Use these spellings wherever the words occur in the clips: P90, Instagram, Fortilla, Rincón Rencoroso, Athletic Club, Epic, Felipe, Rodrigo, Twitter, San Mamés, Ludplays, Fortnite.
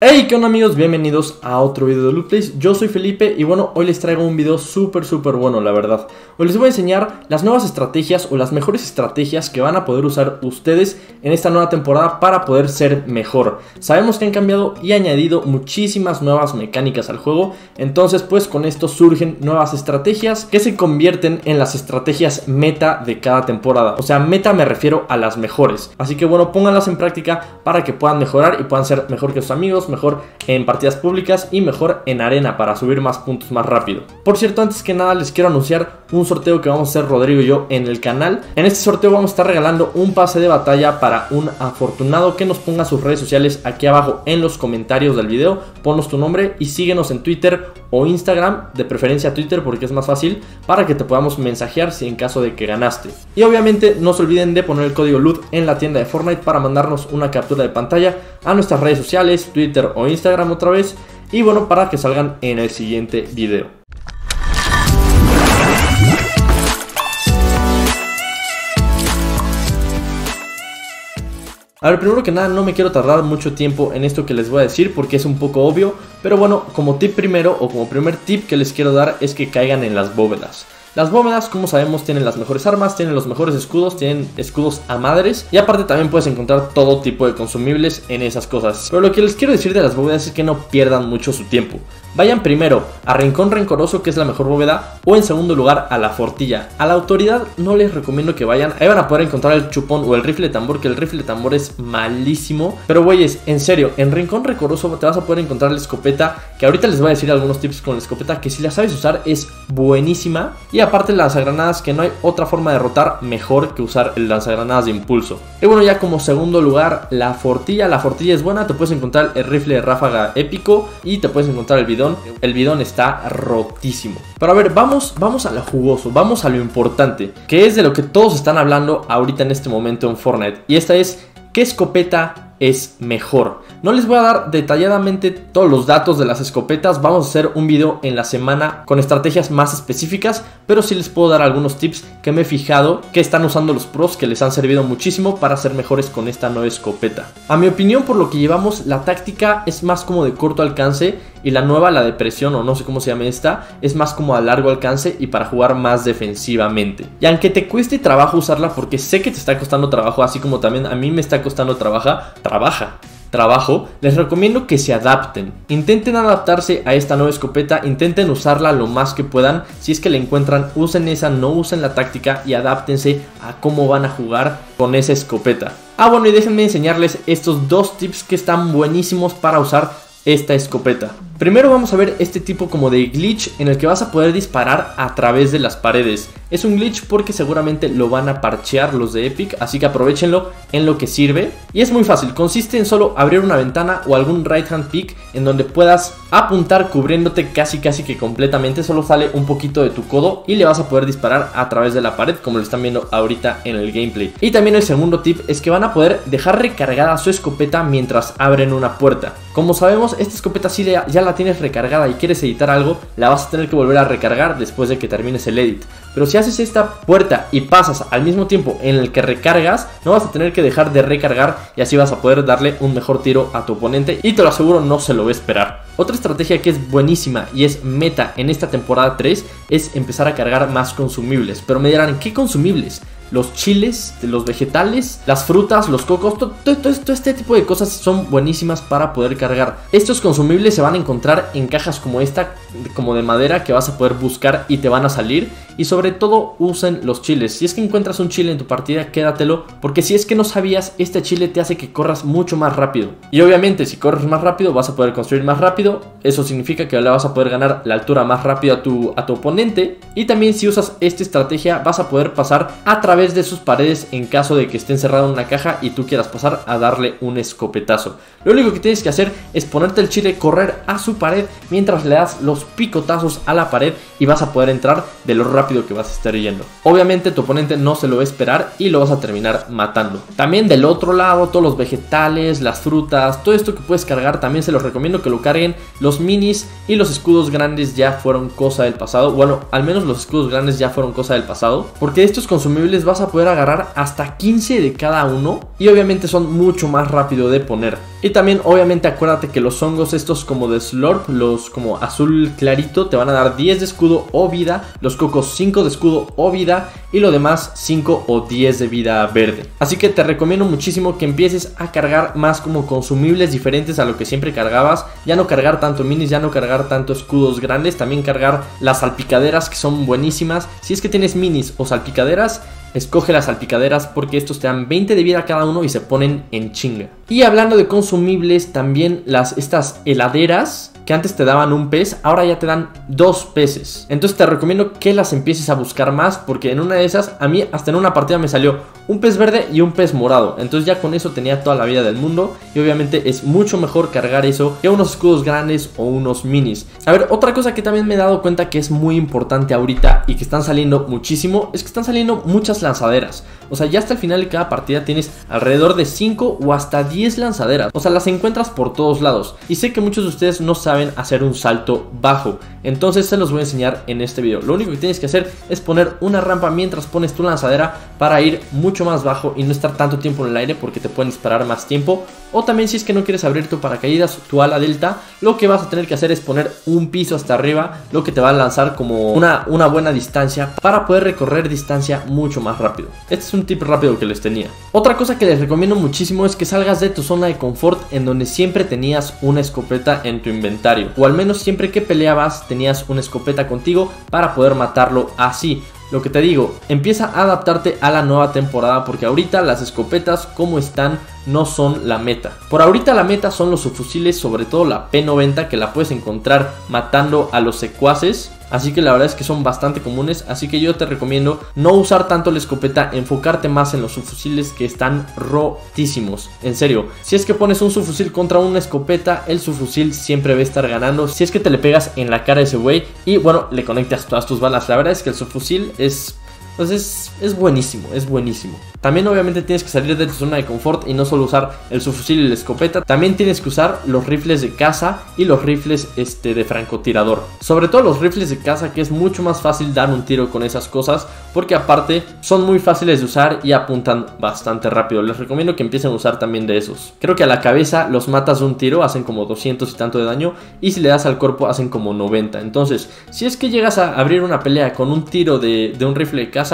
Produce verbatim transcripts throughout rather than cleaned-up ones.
Hey, qué onda amigos, bienvenidos a otro video de Ludplays. Yo soy Felipe y bueno, hoy les traigo un video súper súper bueno, la verdad. Hoy les voy a enseñar las nuevas estrategias o las mejores estrategias que van a poder usar ustedes en esta nueva temporada para poder ser mejor. Sabemos que han cambiado y añadido muchísimas nuevas mecánicas al juego, entonces pues con esto surgen nuevas estrategias que se convierten en las estrategias meta de cada temporada. O sea, meta me refiero a las mejores. Así que bueno, pónganlas en práctica para que puedan mejorar y puedan ser mejor que sus amigos, mejor en partidas públicas y mejor en arena para subir más puntos más rápido. Por cierto, antes que nada les quiero anunciar un sorteo que vamos a hacer Rodrigo y yo en el canal. En este sorteo vamos a estar regalando un pase de batalla para un afortunado que nos ponga sus redes sociales aquí abajo en los comentarios del video. Ponnos tu nombre y síguenos en Twitter o Instagram, de preferencia Twitter porque es más fácil, para que te podamos mensajear si en caso de que ganaste. Y obviamente no se olviden de poner el código L U T en la tienda de Fortnite para mandarnos una captura de pantalla a nuestras redes sociales, Twitter o Instagram otra vez, y bueno, para que salgan en el siguiente video. A ver, primero que nada no me quiero tardar mucho tiempo en esto que les voy a decir porque es un poco obvio, pero bueno, como tip primero o como primer tip que les quiero dar es que caigan en las bóvedas. Las bóvedas, como sabemos, tienen las mejores armas, tienen los mejores escudos, tienen escudos a madres. Y aparte también puedes encontrar todo tipo de consumibles en esas cosas. Pero lo que les quiero decir de las bóvedas es que no pierdan mucho su tiempo. Vayan primero a Rincón Rencoroso, que es la mejor bóveda, o en segundo lugar a la Fortilla. A la autoridad no les recomiendo que vayan. Ahí van a poder encontrar el chupón o el rifle de tambor, que el rifle de tambor es malísimo. Pero güeyes, en serio, en Rincón Rencoroso te vas a poder encontrar la escopeta, que ahorita les voy a decir algunos tips con la escopeta, que si la sabes usar es buenísima. Y aparte lanzagranadas, que no hay otra forma de rotar mejor que usar el lanzagranadas de impulso. Y bueno, ya como segundo lugar, la Fortilla. La Fortilla es buena, te puedes encontrar el rifle de ráfaga épico y te puedes encontrar el bidón. El bidón está rotísimo. Pero a ver, vamos, vamos a lo jugoso, vamos a lo importante, que es de lo que todos están hablando ahorita en este momento en Fortnite. Y esta es, ¿qué escopeta es mejor? No les voy a dar detalladamente todos los datos de las escopetas, vamos a hacer un video en la semana con estrategias más específicas, pero sí les puedo dar algunos tips que me he fijado que están usando los pros, que les han servido muchísimo para ser mejores con esta nueva escopeta. A mi opinión, por lo que llevamos, la táctica es más como de corto alcance y la nueva, la de presión o no sé cómo se llame esta, es más como a largo alcance y para jugar más defensivamente. Y aunque te cueste trabajo usarla, porque sé que te está costando trabajo, así como también a mí me está costando trabajo Trabaja, trabajo, les recomiendo que se adapten. Intenten adaptarse a esta nueva escopeta, intenten usarla lo más que puedan. Si es que la encuentran, usen esa, no usen la táctica y adáptense a cómo van a jugar con esa escopeta. Ah, bueno, y déjenme enseñarles estos dos tips que están buenísimos para usar esta escopeta. Primero vamos a ver este tipo como de glitch en el que vas a poder disparar a través de las paredes. Es un glitch porque seguramente lo van a parchear los de Epic, así que aprovechenlo en lo que sirve. Y es muy fácil, consiste en solo abrir una ventana o algún right hand pick en donde puedas apuntar cubriéndote casi casi que completamente. Solo sale un poquito de tu codo y le vas a poder disparar a través de la pared, como lo están viendo ahorita en el gameplay. Y también el segundo tip es que van a poder dejar recargada su escopeta mientras abren una puerta. Como sabemos, esta escopeta sí ya la La tienes recargada y quieres editar algo, la vas a tener que volver a recargar después de que termines el edit. Pero si haces esta puerta y pasas al mismo tiempo en el que recargas, no vas a tener que dejar de recargar y así vas a poder darle un mejor tiro a tu oponente, y te lo aseguro, no se lo va a esperar. Otra estrategia que es buenísima y es meta en esta temporada tres es empezar a cargar más consumibles. Pero me dirán, ¿qué consumibles? Los chiles, los vegetales, las frutas, los cocos, todo, todo, todo este tipo de cosas son buenísimas para poder cargar. Estos consumibles se van a encontrar en cajas como esta, como de madera, que vas a poder buscar y te van a salir. Y sobre todo usen los chiles. Si es que encuentras un chile en tu partida, quédatelo, porque si es que no sabías, este chile te hace que corras mucho más rápido. Y obviamente si corres más rápido vas a poder construir más rápido. Eso significa que le vas a poder ganar la altura más rápido a tu, a tu oponente. Y también si usas esta estrategia vas a poder pasar a través de sus paredes en caso de que esté encerrada en una caja y tú quieras pasar a darle un escopetazo. Lo único que tienes que hacer es ponerte el chile, correr a su pared mientras le das los picotazos a la pared y vas a poder entrar de lo rápido que vas a estar yendo. Obviamente tu oponente no se lo va a esperar y lo vas a terminar matando. También del otro lado, todos los vegetales, las frutas, todo esto que puedes cargar, también se los recomiendo que lo carguen. Los minis y los escudos grandes ya fueron cosa del pasado. Bueno, al menos los escudos grandes ya fueron cosa del pasado, porque estos consumibles vas a poder agarrar hasta quince de cada uno y obviamente son mucho más rápido de poner. Y también obviamente acuérdate que los hongos estos como de slurp, los como azul clarito, te van a dar diez de escudo o vida. Los cocos cinco de escudo o vida. Y lo demás cinco o diez de vida verde. Así que te recomiendo muchísimo que empieces a cargar más como consumibles diferentes a lo que siempre cargabas. Ya no cargar tanto minis, ya no cargar tanto escudos grandes. También cargar las salpicaderas que son buenísimas. Si es que tienes minis o salpicaderas, escoge las salpicaderas porque estos te dan veinte de vida cada uno y se ponen en chinga. Y hablando de consumibles, también las, estas heladeras que antes te daban un pez, ahora ya te dan dos peces. Entonces te recomiendo que las empieces a buscar más porque en una de esas, a mí hasta en una partida me salió un pez verde y un pez morado. Entonces ya con eso tenía toda la vida del mundo y obviamente es mucho mejor cargar eso que unos escudos grandes o unos minis. A ver, otra cosa que también me he dado cuenta que es muy importante ahorita y que están saliendo muchísimo, es que están saliendo muchas lanzaderas. O sea, ya hasta el final de cada partida tienes alrededor de cinco o hasta diez lanzaderas. O sea, las encuentras por todos lados. Y sé que muchos de ustedes no saben hacer un salto bajo. Entonces se los voy a enseñar en este video. Lo único que tienes que hacer es poner una rampa mientras pones tu lanzadera para ir mucho más bajo y no estar tanto tiempo en el aire porque te pueden disparar más tiempo. O también si es que no quieres abrir tu paracaídas, tu ala delta, lo que vas a tener que hacer es poner un piso hasta arriba, lo que te va a lanzar como una, una buena distancia para poder recorrer distancia mucho más rápido. Este es un tip rápido que les tenía. Otra cosa que les recomiendo muchísimo es que salgas de tu zona de confort en donde siempre tenías una escopeta en tu inventario, o al menos siempre que peleabas tenías una escopeta contigo para poder matarlo así. Lo que te digo, empieza a adaptarte a la nueva temporada porque ahorita las escopetas como están no son la meta. Por ahorita la meta son los subfusiles, sobre todo la P noventa, que la puedes encontrar matando a los secuaces. Así que la verdad es que son bastante comunes, así que yo te recomiendo no usar tanto la escopeta, enfocarte más en los subfusiles que están rotísimos. En serio, si es que pones un subfusil contra una escopeta, el subfusil siempre va a estar ganando. Si es que te le pegas en la cara a ese güey y bueno, le conectas todas tus balas, la verdad es que el subfusil es... Entonces es buenísimo, es buenísimo. También obviamente tienes que salir de tu zona de confort y no solo usar el subfusil y la escopeta. También tienes que usar los rifles de caza y los rifles este, de francotirador. Sobre todo los rifles de caza, que es mucho más fácil dar un tiro con esas cosas porque aparte son muy fáciles de usar y apuntan bastante rápido. Les recomiendo que empiecen a usar también de esos. Creo que a la cabeza los matas de un tiro, hacen como doscientos y tanto de daño, y si le das al cuerpo hacen como noventa. Entonces si es que llegas a abrir una pelea con un tiro de, de un rifle de caza,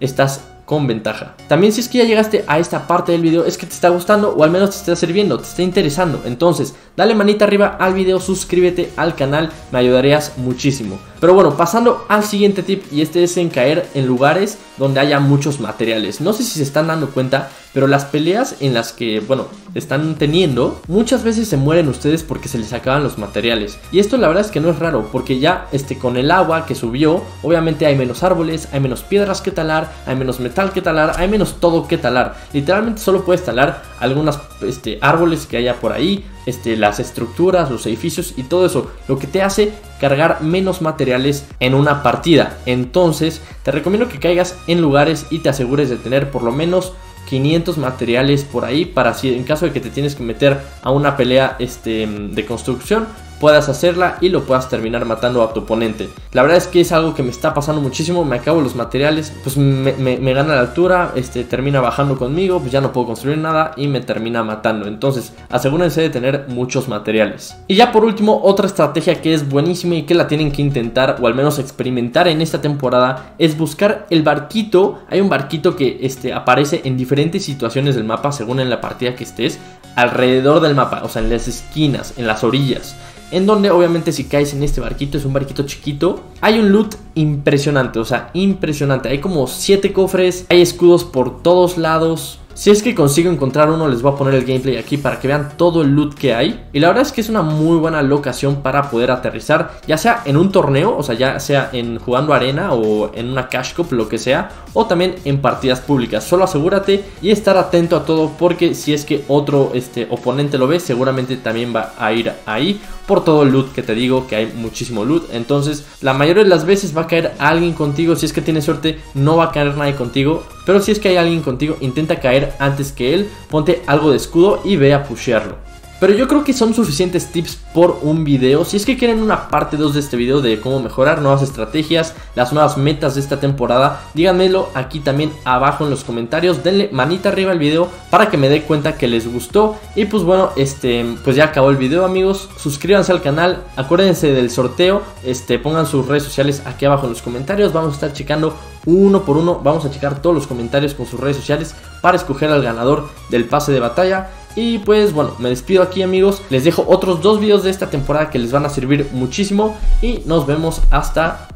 estás con ventaja. También si es que ya llegaste a esta parte del video, es que te está gustando o al menos te está sirviendo, te está interesando, entonces dale manita arriba al video, suscríbete al canal, me ayudarías muchísimo. Pero bueno, pasando al siguiente tip, y este es en caer en lugares donde haya muchos materiales. No sé si se están dando cuenta, pero las peleas en las que, bueno, están teniendo, muchas veces se mueren ustedes porque se les acaban los materiales. Y esto la verdad es que no es raro, porque ya este, con el agua que subió, obviamente hay menos árboles, hay menos piedras que talar, hay menos metal que talar, hay menos todo que talar. Literalmente solo puedes talar algunos este, árboles que haya por ahí, este, las estructuras, los edificios y todo eso, lo que te hace cargar menos materiales en una partida. Entonces te recomiendo que caigas en lugares y te asegures de tener por lo menos quinientos materiales por ahí, para si en caso de que te tienes que meter a una pelea este, de construcción, puedas hacerla y lo puedas terminar matando a tu oponente. La verdad es que es algo que me está pasando muchísimo, me acabo los materiales, pues me, me, me gana la altura, este, termina bajando conmigo, pues ya no puedo construir nada y me termina matando. Entonces asegúrense de tener muchos materiales. Y ya por último, otra estrategia que es buenísima y que la tienen que intentar o al menos experimentar en esta temporada, es buscar el barquito. Hay un barquito que este, aparece en diferentes situaciones del mapa según en la partida que estés, alrededor del mapa, o sea en las esquinas, en las orillas, en donde obviamente si caes en este barquito, es un barquito chiquito, hay un loot impresionante, o sea impresionante. Hay como siete cofres, hay escudos por todos lados. Si es que consigo encontrar uno, les voy a poner el gameplay aquí para que vean todo el loot que hay. Y la verdad es que es una muy buena locación para poder aterrizar, ya sea en un torneo, o sea ya sea en jugando arena o en una cash cup, lo que sea, o también en partidas públicas. Solo asegúrate y estar atento a todo, porque si es que otro este, oponente lo ve, seguramente también va a ir ahí, por todo el loot que te digo, que hay muchísimo loot. Entonces la mayoría de las veces va a caer alguien contigo. Si es que tienes suerte, no va a caer nadie contigo, pero si es que hay alguien contigo, intenta caer antes que él, ponte algo de escudo y ve a pushearlo. Pero yo creo que son suficientes tips por un video. Si es que quieren una parte dos de este video de cómo mejorar, nuevas estrategias, las nuevas metas de esta temporada, díganmelo aquí también abajo en los comentarios. Denle manita arriba al video para que me dé cuenta que les gustó. Y pues bueno, este, pues ya acabó el video, amigos. Suscríbanse al canal, acuérdense del sorteo, este, pongan sus redes sociales aquí abajo en los comentarios. Vamos a estar checando uno por uno, vamos a checar todos los comentarios con sus redes sociales para escoger al ganador del pase de batalla. Y pues bueno, me despido aquí, amigos. Les dejo otros dos videos de esta temporada que les van a servir muchísimo. Y nos vemos hasta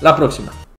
la próxima.